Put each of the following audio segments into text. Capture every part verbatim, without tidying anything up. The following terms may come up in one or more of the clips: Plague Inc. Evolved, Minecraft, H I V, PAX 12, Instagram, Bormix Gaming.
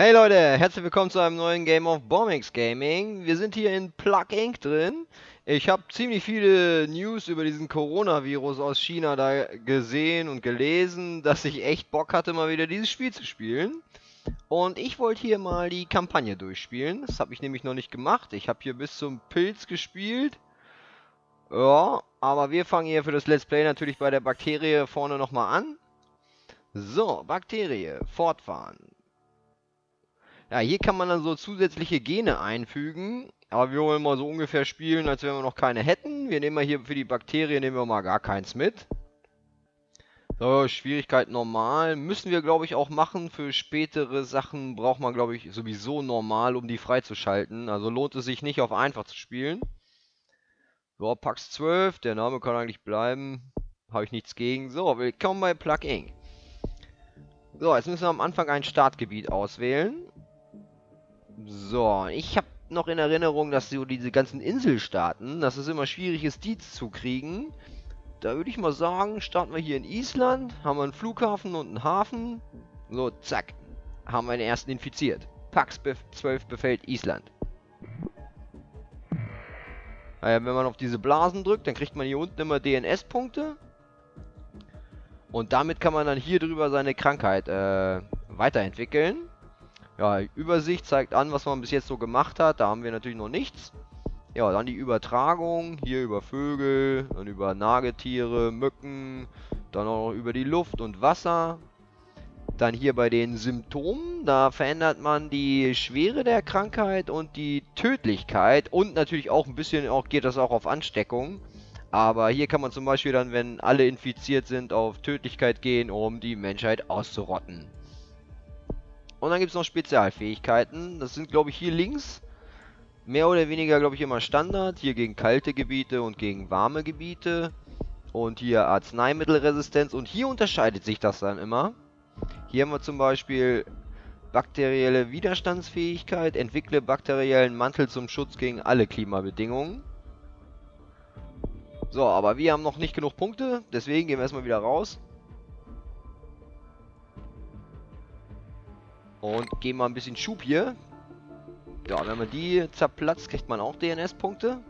Hey Leute, herzlich willkommen zu einem neuen Game of Bormix Gaming. Wir sind hier in Plague Incorporated drin. Ich habe ziemlich viele News über diesen Coronavirus aus China da gesehen und gelesen, dass ich echt Bock hatte, mal wieder dieses Spiel zu spielen. Und ich wollte hier mal die Kampagne durchspielen. Das habe ich nämlich noch nicht gemacht. Ich habe hier bis zum Pilz gespielt. Ja, aber wir fangen hier für das Let's Play natürlich bei der Bakterie vorne nochmal an. So, Bakterie, fortfahren. Ja, hier kann man dann so zusätzliche Gene einfügen, aber wir wollen mal so ungefähr spielen, als wenn wir noch keine hätten. Wir nehmen mal hier für die Bakterien, nehmen wir mal gar keins mit. So, Schwierigkeit normal. Müssen wir, glaube ich, auch machen. Für spätere Sachen braucht man, glaube ich, sowieso normal, um die freizuschalten. Also lohnt es sich nicht, auf einfach zu spielen. So, Pax zwölf, der Name kann eigentlich bleiben. Habe ich nichts gegen. So, willkommen bei Plague Incorporated. So, jetzt müssen wir am Anfang ein Startgebiet auswählen. So, ich habe noch in Erinnerung, dass so diese ganzen Inselstaaten, dass es immer schwierig ist, die zu kriegen. Da würde ich mal sagen, starten wir hier in Island, haben wir einen Flughafen und einen Hafen. So, zack, haben wir den ersten infiziert. Pax zwölf befällt Island. Naja, wenn man auf diese Blasen drückt, dann kriegt man hier unten immer D N S-Punkte. Und damit kann man dann hier drüber seine Krankheit äh, weiterentwickeln. Ja, Übersicht zeigt an, was man bis jetzt so gemacht hat. Da haben wir natürlich noch nichts. Ja, dann die Übertragung. Hier über Vögel, dann über Nagetiere, Mücken. Dann auch über die Luft und Wasser. Dann hier bei den Symptomen. Da verändert man die Schwere der Krankheit und die Tödlichkeit. Und natürlich auch ein bisschen auch geht das auch auf Ansteckung. Aber hier kann man zum Beispiel dann, wenn alle infiziert sind, auf Tödlichkeit gehen, um die Menschheit auszurotten. Und dann gibt es noch Spezialfähigkeiten. Das sind, glaube ich, hier links mehr oder weniger, glaube ich, immer Standard. Hier gegen kalte Gebiete und gegen warme Gebiete. Und hier Arzneimittelresistenz. Und hier unterscheidet sich das dann immer. Hier haben wir zum Beispiel bakterielle Widerstandsfähigkeit. Entwickle bakteriellen Mantel zum Schutz gegen alle Klimabedingungen. So, aber wir haben noch nicht genug Punkte. Deswegen gehen wir erstmal wieder raus. Und geben mal ein bisschen Schub hier. Ja, wenn man die zerplatzt, kriegt man auch D N S-Punkte.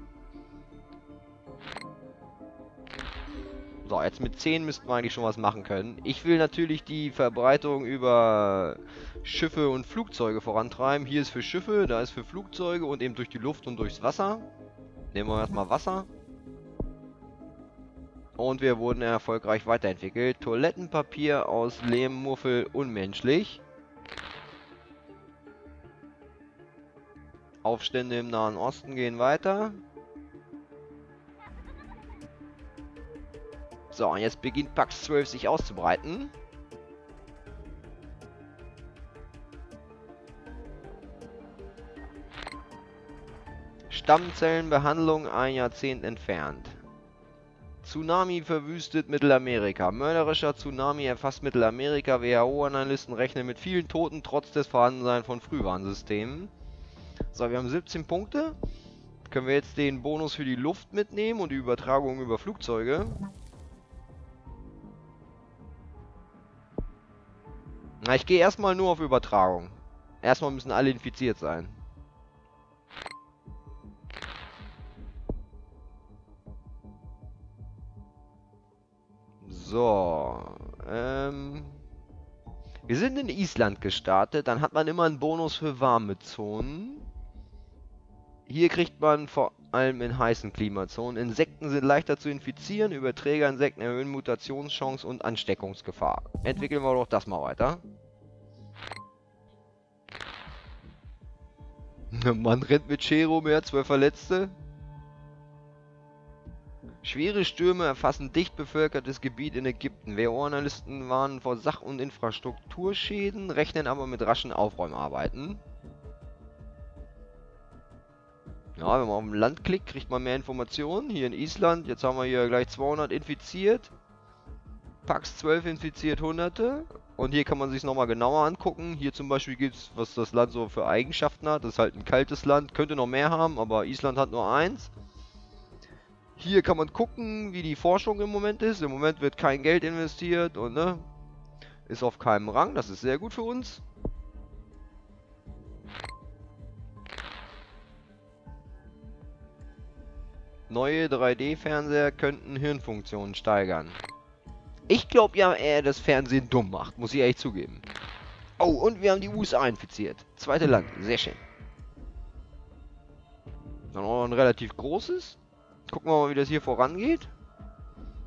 So, jetzt mit zehn müssten wir eigentlich schon was machen können. Ich will natürlich die Verbreitung über Schiffe und Flugzeuge vorantreiben. Hier ist für Schiffe, da ist für Flugzeuge und eben durch die Luft und durchs Wasser. Nehmen wir erstmal Wasser. Und wir wurden erfolgreich weiterentwickelt. Toilettenpapier aus Lehmmuffel, unmenschlich. Aufstände im Nahen Osten gehen weiter. So, und jetzt beginnt Pax zwölf sich auszubreiten. Stammzellenbehandlung ein Jahrzehnt entfernt. Tsunami verwüstet Mittelamerika. Mörderischer Tsunami erfasst Mittelamerika. W H O-Analysten rechnen mit vielen Toten trotz des Vorhandenseins von Frühwarnsystemen. So, wir haben siebzehn Punkte. Können wir jetzt den Bonus für die Luft mitnehmen und die Übertragung über Flugzeuge. Na, ich gehe erstmal nur auf Übertragung. Erstmal müssen alle infiziert sein. So, ähm... wir sind in Island gestartet, dann hat man immer einen Bonus für warme Zonen. Hier kriegt man vor allem in heißen Klimazonen. Insekten sind leichter zu infizieren, Überträgerinsekten erhöhen Mutationschance und Ansteckungsgefahr. Entwickeln wir doch das mal weiter. Man rennt mit Chero mehr, zwölf Verletzte. Schwere Stürme erfassen dicht bevölkertes Gebiet in Ägypten. W H O-Analysten warnen vor Sach- und Infrastrukturschäden, rechnen aber mit raschen Aufräumarbeiten. Ja, wenn man auf dem Land klickt, kriegt man mehr Informationen. Hier in Island, jetzt haben wir hier gleich zweihundert infiziert. Pax zwölf infiziert Hunderte. Und hier kann man sich es nochmal genauer angucken. Hier zum Beispiel gibt es, was das Land so für Eigenschaften hat. Das ist halt ein kaltes Land, könnte noch mehr haben, aber Island hat nur eins. Hier kann man gucken, wie die Forschung im Moment ist. Im Moment wird kein Geld investiert und ne, ist auf keinem Rang. Das ist sehr gut für uns. Neue drei D-Fernseher könnten Hirnfunktionen steigern. Ich glaube ja eher, dass Fernsehen dumm macht, muss ich ehrlich zugeben. Oh, und wir haben die U S A infiziert. Zweite Land, sehr schön. Dann auch ein relativ großes. Gucken wir mal, wie das hier vorangeht.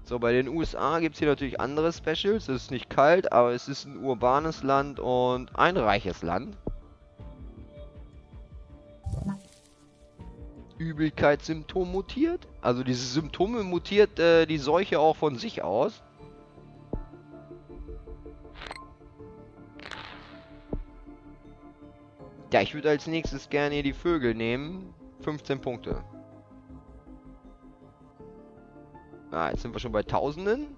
So, bei den U S A gibt es hier natürlich andere Specials. Es ist nicht kalt, aber es ist ein urbanes Land und ein reiches Land. Übelkeitssymptom mutiert. Also diese Symptome mutiert äh, die Seuche auch von sich aus. Ja, ich würde als nächstes gerne hier die Vögel nehmen. fünfzehn Punkte. Ah, jetzt sind wir schon bei Tausenden.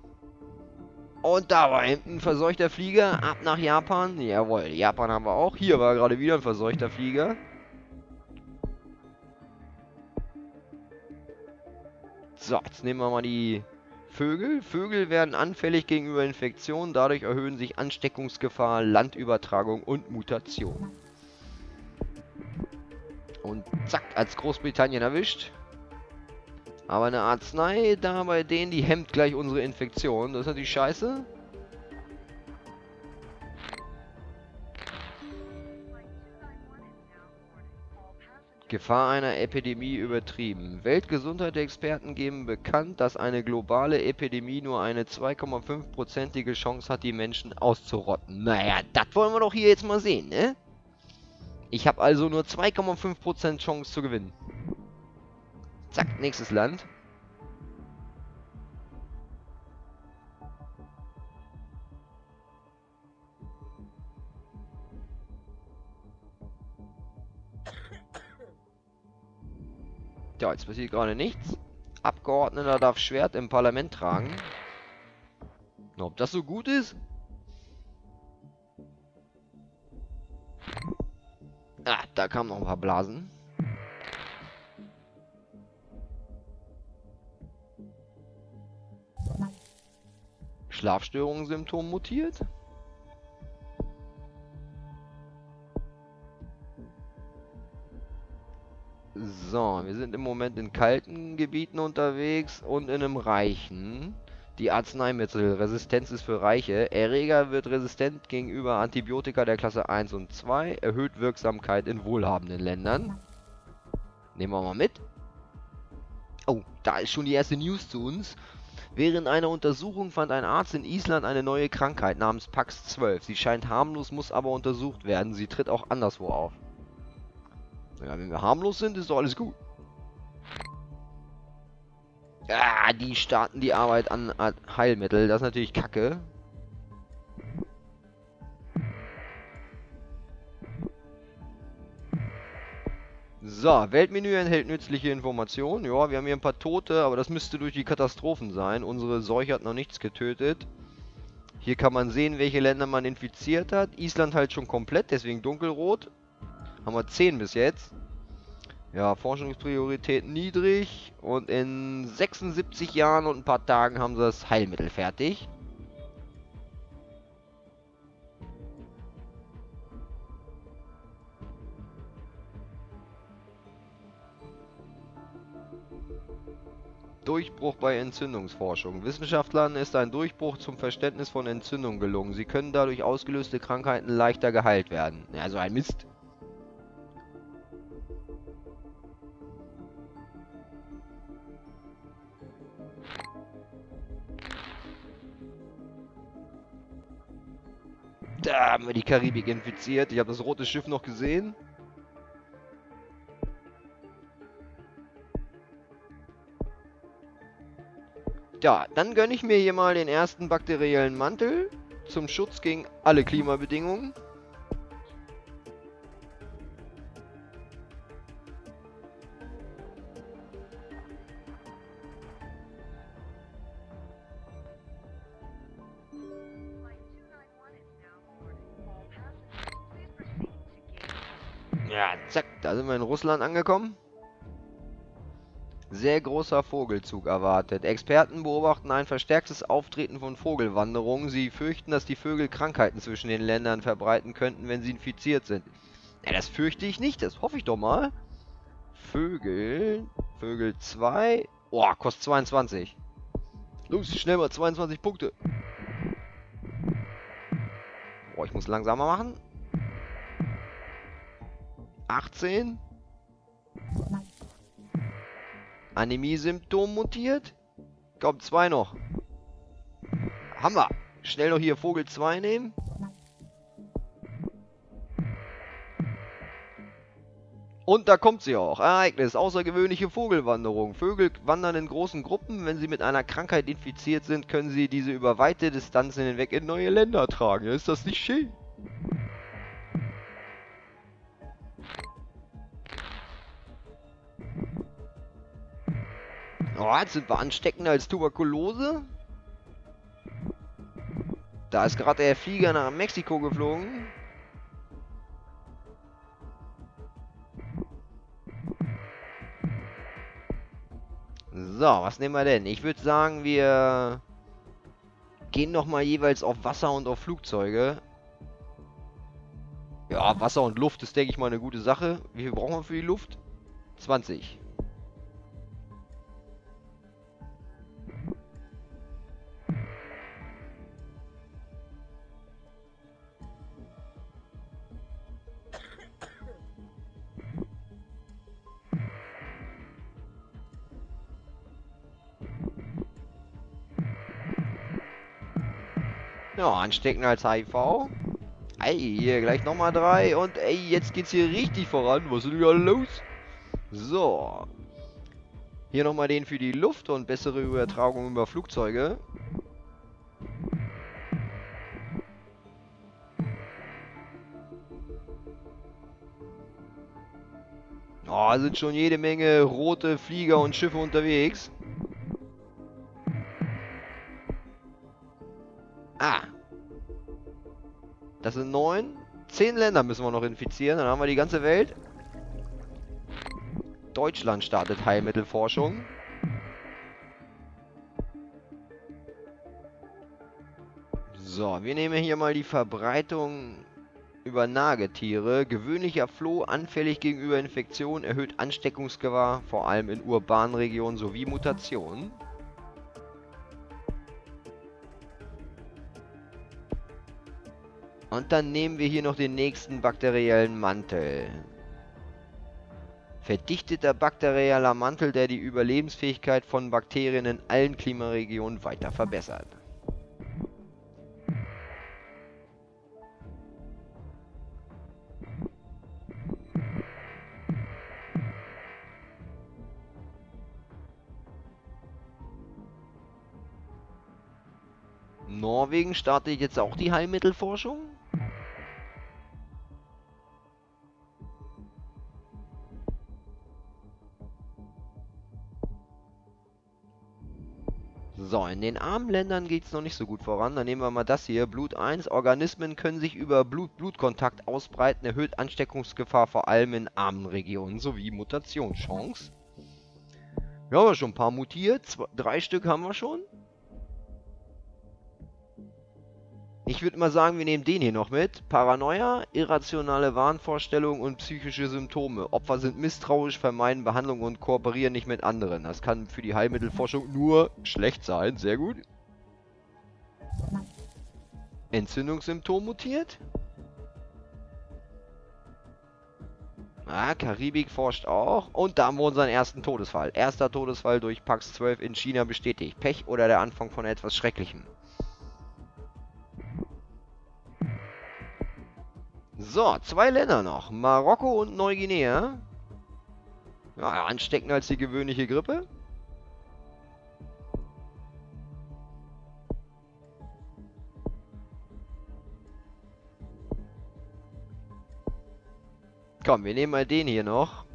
Und da war hinten ein verseuchter Flieger. Ab nach Japan. Jawohl, Japan haben wir auch. Hier war gerade wieder ein verseuchter Flieger. So, jetzt nehmen wir mal die Vögel. Vögel werden anfällig gegenüber Infektionen. Dadurch erhöhen sich Ansteckungsgefahr, Landübertragung und Mutation. Und zack, als Großbritannien erwischt. Aber eine Arznei da bei denen, die hemmt gleich unsere Infektion. Das ist natürlich scheiße. Gefahr einer Epidemie übertrieben. Weltgesundheitsexperten geben bekannt, dass eine globale Epidemie nur eine zwei Komma fünf prozentige Chance hat, die Menschen auszurotten. Naja, das wollen wir doch hier jetzt mal sehen, ne? Ich habe also nur zwei Komma fünf Prozent Chance zu gewinnen. Zack, nächstes Land. Ja, jetzt passiert gerade nichts. Abgeordneter darf Schwert im Parlament tragen. Na, ob das so gut ist? Ah, da kamen noch ein paar Blasen. Schlafstörungssymptom mutiert. So, wir sind im Moment in kalten Gebieten unterwegs und in einem reichen. Die Arzneimittelresistenz ist für Reiche. Erreger wird resistent gegenüber Antibiotika der Klasse eins und zwei. Erhöht Wirksamkeit in wohlhabenden Ländern. Nehmen wir mal mit. Oh, da ist schon die erste News zu uns. Während einer Untersuchung fand ein Arzt in Island eine neue Krankheit namens PAX zwölf. Sie scheint harmlos, muss aber untersucht werden. Sie tritt auch anderswo auf. Ja, wenn wir harmlos sind, ist doch alles gut. Ah, die starten die Arbeit an Heilmittel. Das ist natürlich Kacke. So, Weltmenü enthält nützliche Informationen. Ja, wir haben hier ein paar Tote, aber das müsste durch die Katastrophen sein. Unsere Seuche hat noch nichts getötet. Hier kann man sehen, welche Länder man infiziert hat. Island halt schon komplett, deswegen dunkelrot. Haben wir zehn bis jetzt. Ja, Forschungspriorität niedrig. Und in sechsundsiebzig Jahren und ein paar Tagen haben sie das Heilmittel fertig. Durchbruch bei Entzündungsforschung. Wissenschaftlern ist ein Durchbruch zum Verständnis von Entzündungen gelungen. Sie können dadurch ausgelöste Krankheiten leichter geheilt werden. Ja, so ein Mist. Da haben wir die Karibik infiziert. Ich habe das rote Schiff noch gesehen. Ja, dann gönne ich mir hier mal den ersten bakteriellen Mantel zum Schutz gegen alle Klimabedingungen. Ja, zack, da sind wir in Russland angekommen. Sehr großer Vogelzug erwartet. Experten beobachten ein verstärktes Auftreten von Vogelwanderungen. Sie fürchten, dass die Vögel Krankheiten zwischen den Ländern verbreiten könnten, wenn sie infiziert sind. Ja, das fürchte ich nicht, das hoffe ich doch mal. Vögel, Vögel zwei Oh, kostet zweiundzwanzig. Los, schnell mal zweiundzwanzig Punkte. Oh, ich muss langsamer machen. achtzehn. Anämie-Symptom mutiert. Komm, zwei noch. Haben wir. Schnell noch hier Vogel zwei nehmen. Und da kommt sie auch. Ereignis. Außergewöhnliche Vogelwanderung. Vögel wandern in großen Gruppen. Wenn sie mit einer Krankheit infiziert sind, können sie diese über weite Distanzen hinweg in neue Länder tragen. Ist das nicht schön? Oh, jetzt sind wir ansteckender als Tuberkulose. Da ist gerade der Flieger nach Mexiko geflogen. So, was nehmen wir denn? Ich würde sagen, wir gehen nochmal jeweils auf Wasser und auf Flugzeuge. Ja, Wasser und Luft ist, denke ich mal, eine gute Sache. Wie viel brauchen wir für die Luft? zwanzig. Ja, ansteckender als H I V. Ey, hier gleich nochmal drei. Und ey, jetzt geht's hier richtig voran. Was ist denn hier los? So. Hier nochmal den für die Luft und bessere Übertragung über Flugzeuge. Oh, sind schon jede Menge rote Flieger und Schiffe unterwegs. Ah. Das sind neun. Zehn Länder müssen wir noch infizieren. Dann haben wir die ganze Welt. Deutschland startet Heilmittelforschung. So, wir nehmen hier mal die Verbreitung über Nagetiere. Gewöhnlicher Floh, anfällig gegenüber Infektionen, erhöht Ansteckungsgefahr, vor allem in urbanen Regionen sowie Mutationen. Und dann nehmen wir hier noch den nächsten bakteriellen Mantel. Verdichteter bakterieller Mantel, der die Überlebensfähigkeit von Bakterien in allen Klimaregionen weiter verbessert. Norwegen startet jetzt auch die Heilmittelforschung? So, in den armen Ländern geht es noch nicht so gut voran. Dann nehmen wir mal das hier. Blut eins. Organismen können sich über Blut-Blut-Kontakt ausbreiten. Erhöht Ansteckungsgefahr vor allem in armen Regionen sowie Mutationschance. Wir haben ja schon ein paar mutiert. Zwei, drei Stück haben wir schon. Ich würde mal sagen, wir nehmen den hier noch mit. Paranoia, irrationale Wahnvorstellungen und psychische Symptome. Opfer sind misstrauisch, vermeiden Behandlung und kooperieren nicht mit anderen. Das kann für die Heilmittelforschung nur schlecht sein. Sehr gut. Entzündungssymptom mutiert. Ah, Karibik forscht auch. Und da haben wir unseren ersten Todesfall. Erster Todesfall durch PAX zwölf in China bestätigt. Pech oder der Anfang von etwas Schrecklichem. So, zwei Länder noch. Marokko und Neuguinea. Ja, ansteckender als die gewöhnliche Grippe. Komm, wir nehmen mal den hier noch.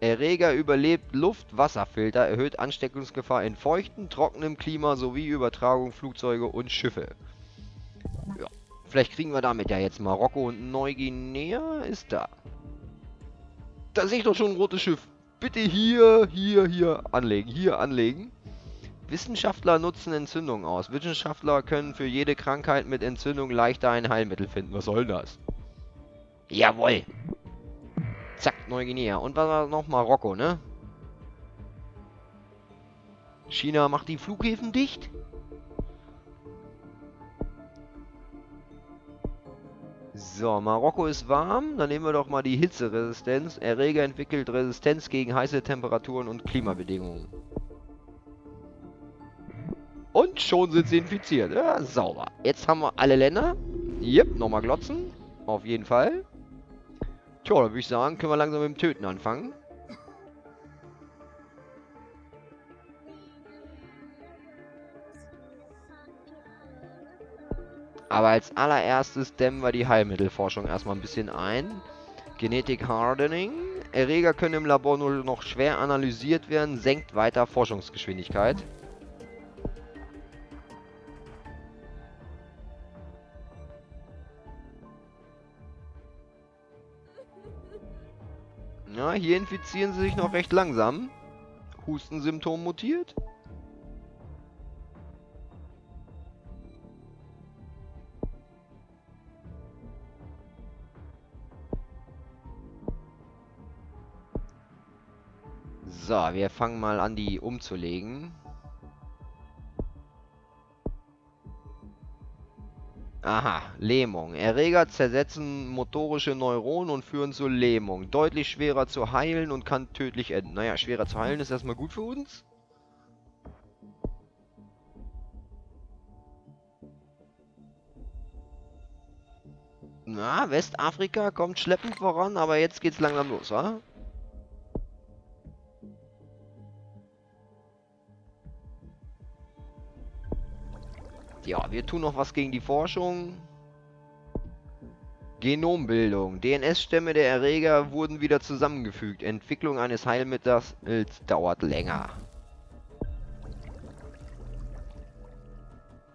Erreger überlebt Luft-Wasserfilter, erhöht Ansteckungsgefahr in feuchten, trockenem Klima sowie Übertragung Flugzeuge und Schiffe. Ja. Vielleicht kriegen wir damit ja jetzt Marokko und Neuguinea ist da. Da sehe ich doch schon ein rotes Schiff. Bitte hier, hier, hier anlegen, hier anlegen. Wissenschaftler nutzen Entzündungen aus. Wissenschaftler können für jede Krankheit mit Entzündung leichter ein Heilmittel finden. Was soll das? Jawohl. Zack, Neuguinea. Und was war noch? Marokko, ne? China macht die Flughäfen dicht. So, Marokko ist warm. Dann nehmen wir doch mal die Hitzeresistenz. Erreger entwickelt Resistenz gegen heiße Temperaturen und Klimabedingungen. Und schon sind sie infiziert. Ja, sauber. Jetzt haben wir alle Länder. Jep, nochmal glotzen. Auf jeden Fall. Tja, dann würde ich sagen, können wir langsam mit dem Töten anfangen. Aber als allererstes dämmen wir die Heilmittelforschung erstmal ein bisschen ein. Genetic Hardening. Erreger können im Labor nur noch schwer analysiert werden, senkt weiter Forschungsgeschwindigkeit. Ja, hier infizieren sie sich noch recht langsam. Hustensymptom mutiert. So, wir fangen mal an, die umzulegen. Aha, Lähmung. Erreger zersetzen motorische Neuronen und führen zu Lähmung. Deutlich schwerer zu heilen und kann tödlich enden. Naja, schwerer zu heilen ist erstmal gut für uns. Na, Westafrika kommt schleppend voran, aber jetzt geht's langsam los, wa? Ja, wir tun noch was gegen die Forschung. Genombildung. D N S-Stämme der Erreger wurden wieder zusammengefügt. Entwicklung eines Heilmittels dauert länger.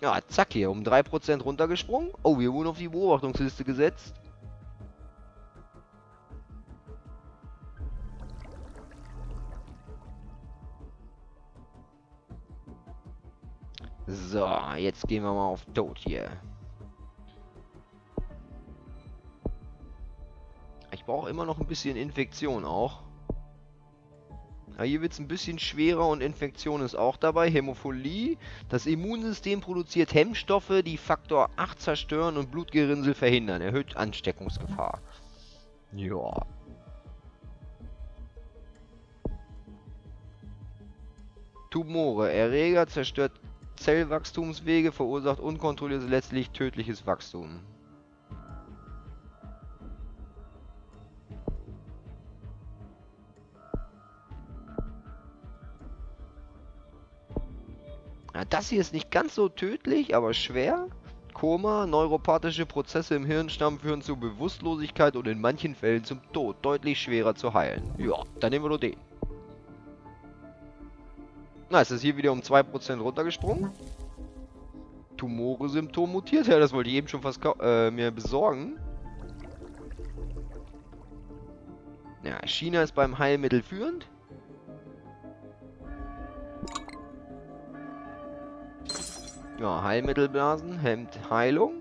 Ja, zack hier. Um drei Prozent runtergesprungen. Oh, wir wurden auf die Beobachtungsliste gesetzt. So, jetzt gehen wir mal auf Tod hier. Ich brauche immer noch ein bisschen Infektion auch. Ja, hier wird es ein bisschen schwerer und Infektion ist auch dabei. Hämophilie. Das Immunsystem produziert Hemmstoffe, die Faktor acht zerstören und Blutgerinnsel verhindern. Erhöht Ansteckungsgefahr. Ja. Tumore. Erreger zerstört Zellwachstumswege, verursacht unkontrolliertes, letztlich tödliches Wachstum. Ja, das hier ist nicht ganz so tödlich, aber schwer. Koma, neuropathische Prozesse im Hirnstamm führen zu Bewusstlosigkeit und in manchen Fällen zum Tod. Deutlich schwerer zu heilen. Ja, dann nehmen wir nur den. Na, ist das hier wieder um zwei Prozent runtergesprungen? Tumore-Symptom mutiert. Ja, das wollte ich eben schon fast äh, mir besorgen. Ja, China ist beim Heilmittel führend. Ja, Heilmittelblasen hemmt Heilung.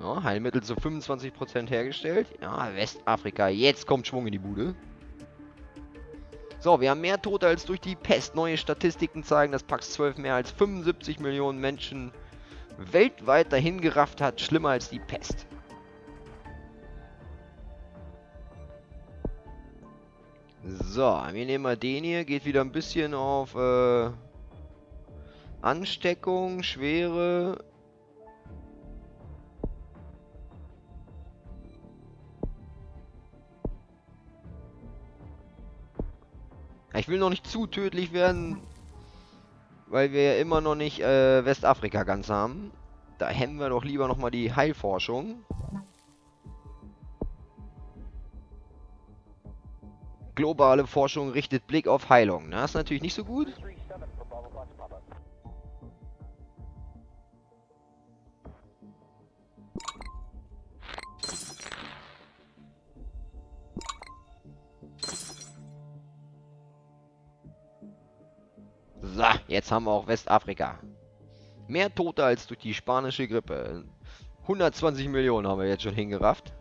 Ja, Heilmittel zu fünfundzwanzig Prozent hergestellt. Ja, Westafrika. Jetzt kommt Schwung in die Bude. So, wir haben mehr Tote als durch die Pest. Neue Statistiken zeigen, dass PAX zwölf mehr als fünfundsiebzig Millionen Menschen weltweit dahingerafft hat. Schlimmer als die Pest. So, wir nehmen mal den hier. Geht wieder ein bisschen auf äh, Ansteckung, Schwere. Ich will noch nicht zu tödlich werden, weil wir ja immer noch nicht äh, Westafrika ganz haben. Da hemmen wir doch lieber nochmal die Heilforschung. Globale Forschung richtet Blick auf Heilung. Das ist natürlich nicht so gut. So, jetzt haben wir auch Westafrika. Mehr Tote als durch die spanische Grippe. hundertzwanzig Millionen haben wir jetzt schon hingerafft.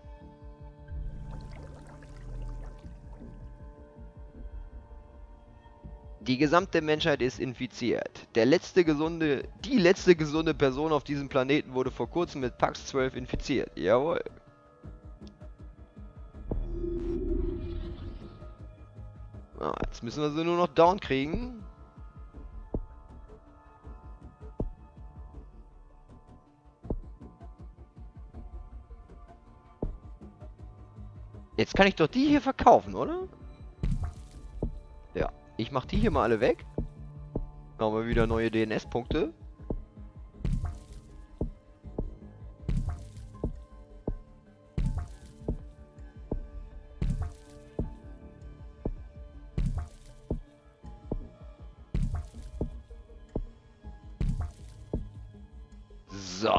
Die gesamte Menschheit ist infiziert. Der letzte gesunde, die letzte gesunde Person auf diesem Planeten wurde vor kurzem mit PAX zwölf infiziert. Jawohl. Ah, jetzt müssen wir sie nur noch down kriegen. Jetzt kann ich doch die hier verkaufen, oder? Ja, ich mach die hier mal alle weg. Machen wir wieder neue D N S-Punkte. So.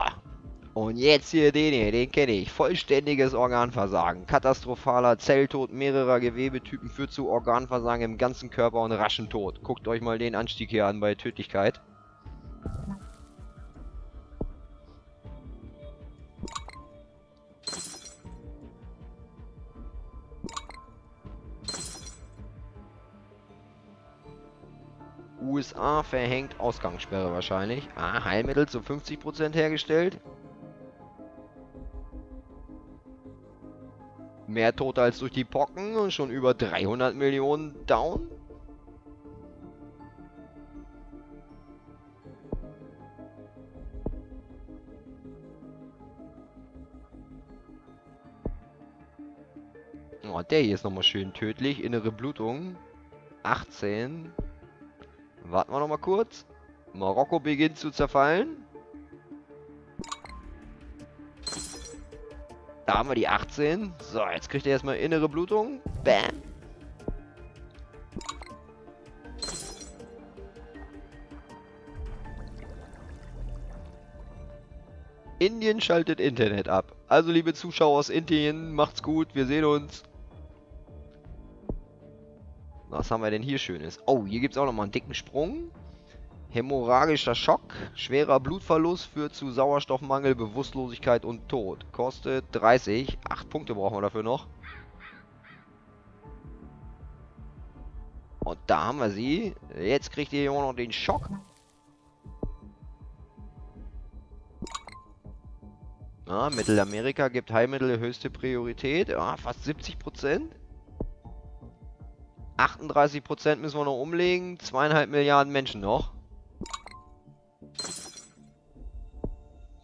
Und jetzt hier den hier, den kenne ich. Vollständiges Organversagen. Katastrophaler Zelltod mehrerer Gewebetypen führt zu Organversagen im ganzen Körper und raschen Tod. Guckt euch mal den Anstieg hier an bei Tödlichkeit. U S A verhängt Ausgangssperre wahrscheinlich. Ah, Heilmittel zu fünfzig Prozent hergestellt. Mehr Tote als durch die Pocken und schon über dreihundert Millionen down. Oh, der hier ist nochmal schön tödlich. Innere Blutung. achtzehn. Warten wir nochmal kurz. Marokko beginnt zu zerfallen. Da haben wir die achtzehn. So, jetzt kriegt er erstmal innere Blutung. Bam. Indien schaltet Internet ab. Also, liebe Zuschauer aus Indien, macht's gut. Wir sehen uns. Was haben wir denn hier Schönes? Oh, hier gibt es auch nochmal einen dicken Sprung. Hämorrhagischer Schock, schwerer Blutverlust führt zu Sauerstoffmangel, Bewusstlosigkeit und Tod. Kostet dreißig. acht Punkte brauchen wir dafür noch. Und da haben wir sie. Jetzt kriegt ihr hier auch noch den Schock. Ah, Mittelamerika gibt Heilmittel höchste Priorität. Ah, fast siebzig Prozent. achtunddreißig Prozent müssen wir noch umlegen. Zweieinhalb Milliarden Menschen noch.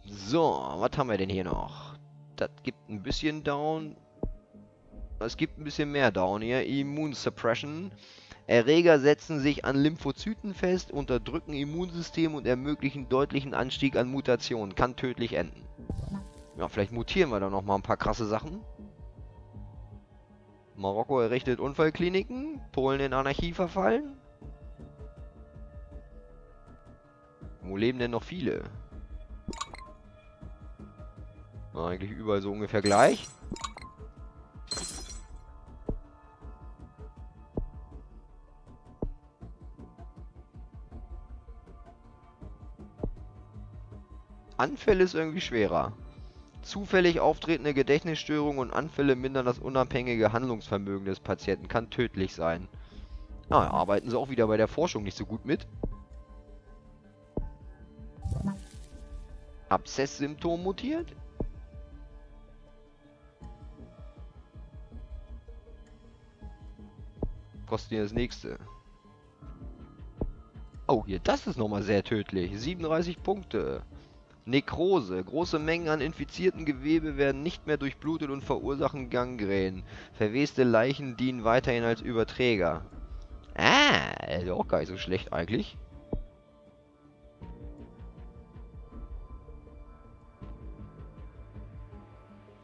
So, was haben wir denn hier noch? Das gibt ein bisschen down. Es gibt ein bisschen mehr down hier. Immunsuppression. Erreger setzen sich an Lymphozyten fest, unterdrücken Immunsystem und ermöglichen deutlichen Anstieg an Mutationen. Kann tödlich enden. Ja, vielleicht mutieren wir da nochmal ein paar krasse Sachen. Marokko errichtet Unfallkliniken. Polen in Anarchie verfallen. Wo leben denn noch viele? Na, eigentlich überall so ungefähr gleich. Anfälle ist irgendwie schwerer. Zufällig auftretende Gedächtnisstörungen und Anfälle mindern das unabhängige Handlungsvermögen des Patienten. Kann tödlich sein. Na, arbeiten sie auch wieder bei der Forschung nicht so gut mit. Abszess-Symptom mutiert. Kostet hier das nächste. Oh, hier, das ist nochmal sehr tödlich. siebenunddreißig Punkte. Nekrose. Große Mengen an infizierten Gewebe werden nicht mehr durchblutet und verursachen Gangrenen. Verweste Leichen dienen weiterhin als Überträger. Ah, also auch gar nicht so schlecht eigentlich.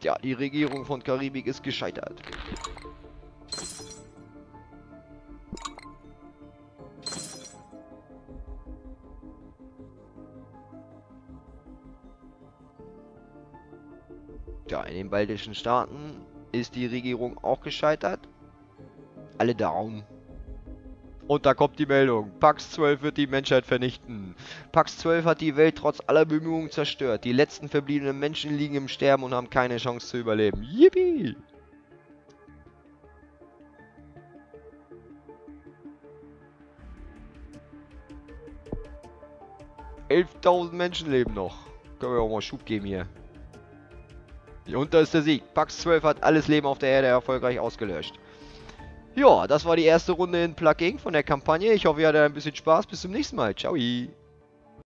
Ja, die Regierung von Karibik ist gescheitert. Ja, in den baltischen Staaten ist die Regierung auch gescheitert. Alle down. Und da kommt die Meldung. PAX zwölf wird die Menschheit vernichten. PAX zwölf hat die Welt trotz aller Bemühungen zerstört. Die letzten verbliebenen Menschen liegen im Sterben und haben keine Chance zu überleben. Yippie! elftausend Menschen leben noch. Können wir auch mal Schub geben hier. Hier unter ist der Sieg. Pax zwölf hat alles Leben auf der Erde erfolgreich ausgelöscht. Ja, das war die erste Runde in Plague Inc von der Kampagne. Ich hoffe, ihr hattet ein bisschen Spaß. Bis zum nächsten Mal. Ciao.